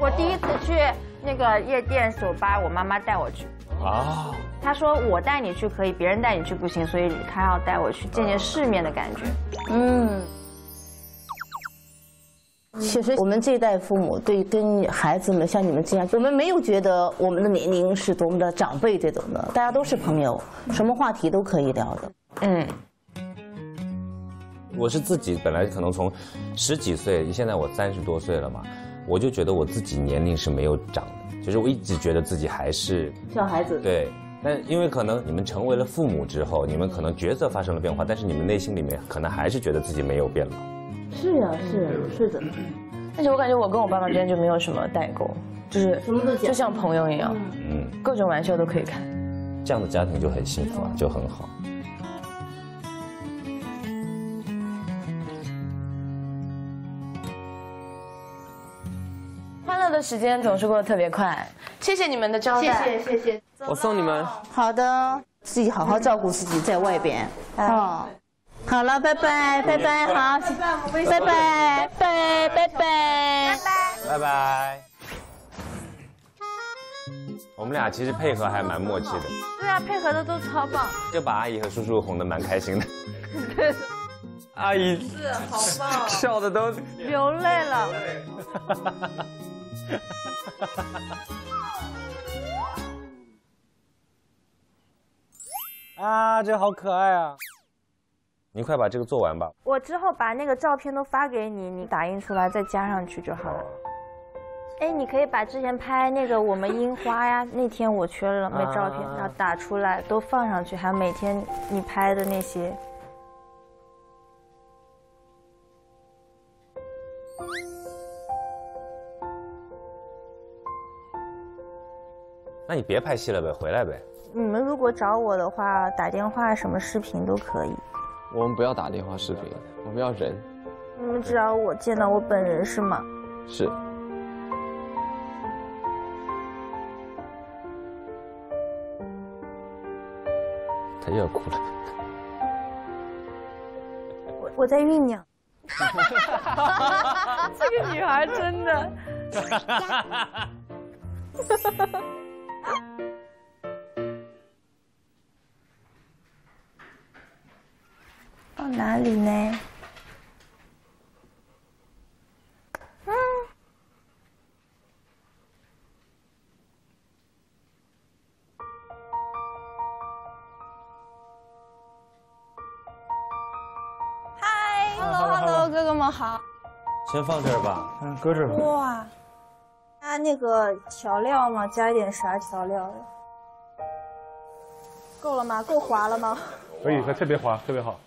我第一次去那个夜店酒吧，我妈妈带我去。啊。她说我带你去可以，别人带你去不行，所以她要带我去见见世面的感觉。嗯。其实我们这一代父母对跟孩子们像你们这样，我们没有觉得我们的年龄是多么的长辈这种的，大家都是朋友，什么话题都可以聊的。嗯。 我是自己本来可能从十几岁，现在我30多岁了嘛，我就觉得我自己年龄是没有长的，就是我一直觉得自己还是小孩子。对，但因为可能你们成为了父母之后，你们可能角色发生了变化，但是你们内心里面可能还是觉得自己没有变老。是呀，是呀，是的。但是我感觉我跟我爸爸之间就没有什么代沟，就是什么都就像朋友一样，嗯，各种玩笑都可以开。这样的家庭就很幸福啊，就很好。 时间总是过得特别快，谢谢你们的招待，谢谢谢谢，我送你们。好的，自己好好照顾自己，在外边。哦，好了，拜拜拜拜，好，拜拜拜拜拜拜拜拜。我们俩其实配合还蛮默契的。对啊，配合的都超棒，就把阿姨和叔叔哄得蛮开心的。对。 阿姨是好棒，笑的都流泪了。啊，这好可爱啊！你快把这个做完吧。我之后把那个照片都发给你，你打印出来再加上去就好了。哎，你可以把之前拍那个我们樱花呀，那天我缺了没照片，要打出来都放上去，还有每天你拍的那些。 那你别拍戏了呗，回来呗。你们如果找我的话，打电话什么视频都可以。我们不要打电话视频，我们要人。你们只要我见到我本人是吗？是。他又要哭了。我在酝酿。这个女孩真的。放哪里呢？嗯，嗨 ，hello， 哥哥们好。先放这儿吧，嗯，搁这儿吧。哇。 加那个调料吗？加一点啥调料呀？够了吗？够滑了吗？可以，它特别滑，特别好。